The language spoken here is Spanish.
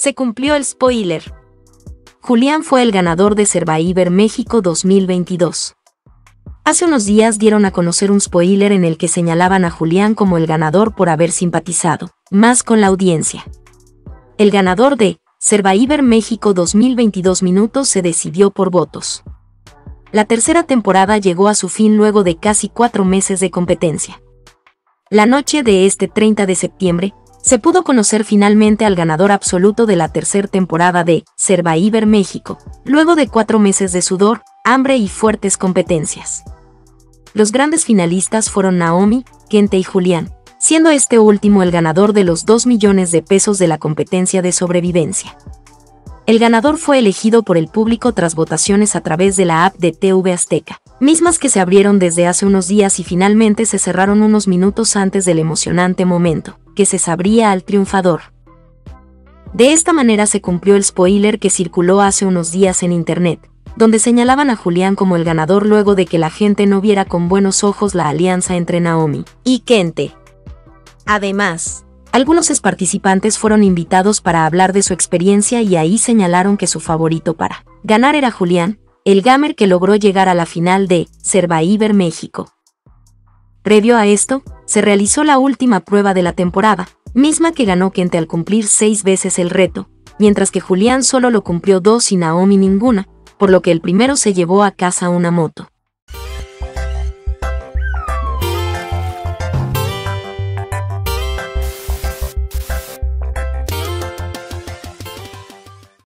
Se cumplió el spoiler. Julián fue el ganador de Survivor México 2022. Hace unos días dieron a conocer un spoiler en el que señalaban a Julián como el ganador por haber simpatizado más con la audiencia. El ganador de Survivor México 2022 minutos se decidió por votos. La tercera temporada llegó a su fin luego de casi 4 meses de competencia. La noche de este 30 de septiembre, se pudo conocer finalmente al ganador absoluto de la tercera temporada de Survivor México, luego de 4 meses de sudor, hambre y fuertes competencias. Los grandes finalistas fueron Nahomi, Kenta y Julián, siendo este último el ganador de los 2 millones de pesos de la competencia de sobrevivencia. El ganador fue elegido por el público tras votaciones a través de la app de TV Azteca, mismas que se abrieron desde hace unos días y finalmente se cerraron unos minutos antes del emocionante momento, que se sabría al triunfador. De esta manera se cumplió el spoiler que circuló hace unos días en internet, donde señalaban a Julián como el ganador luego de que la gente no viera con buenos ojos la alianza entre Nahomi y Kenta. Además, algunos participantes fueron invitados para hablar de su experiencia y ahí señalaron que su favorito para ganar era Julián, el gamer que logró llegar a la final de Survivor México. Previo a esto, se realizó la última prueba de la temporada, misma que ganó Kenta al cumplir 6 veces el reto, mientras que Julián solo lo cumplió 2 y Nahomi ninguna, por lo que el primero se llevó a casa una moto.